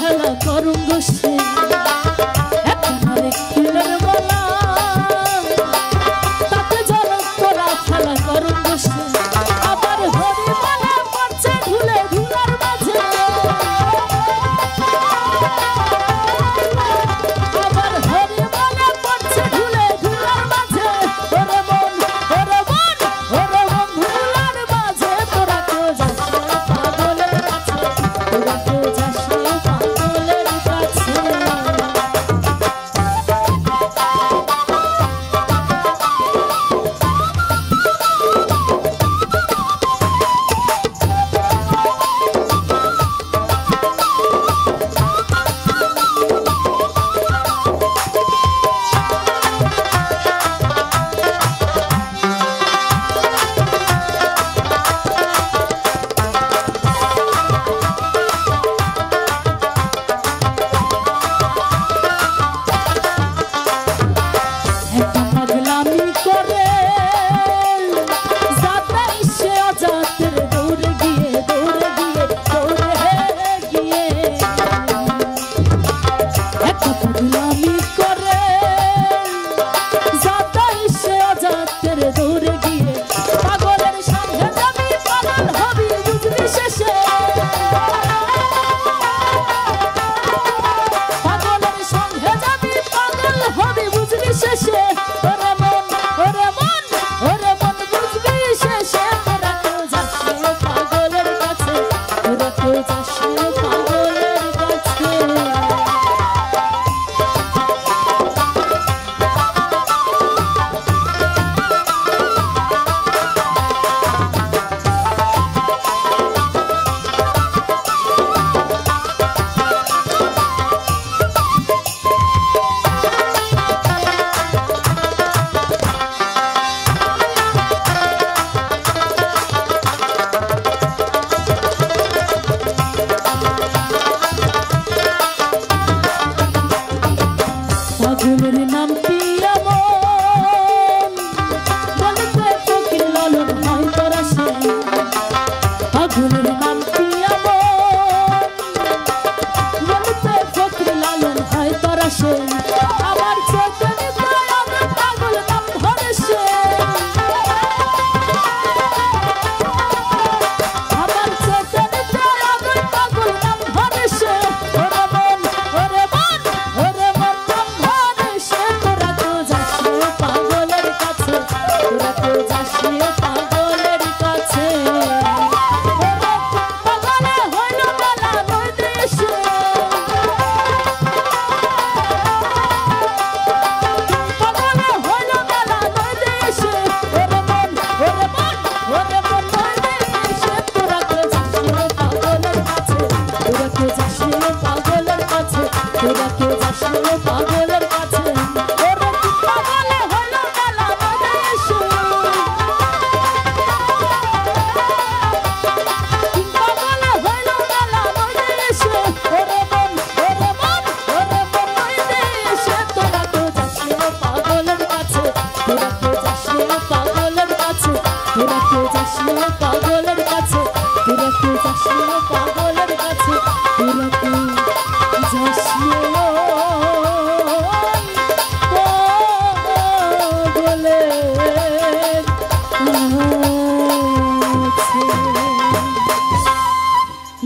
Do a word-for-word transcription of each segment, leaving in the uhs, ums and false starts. খেলা করুম বসে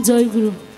Joy Guru.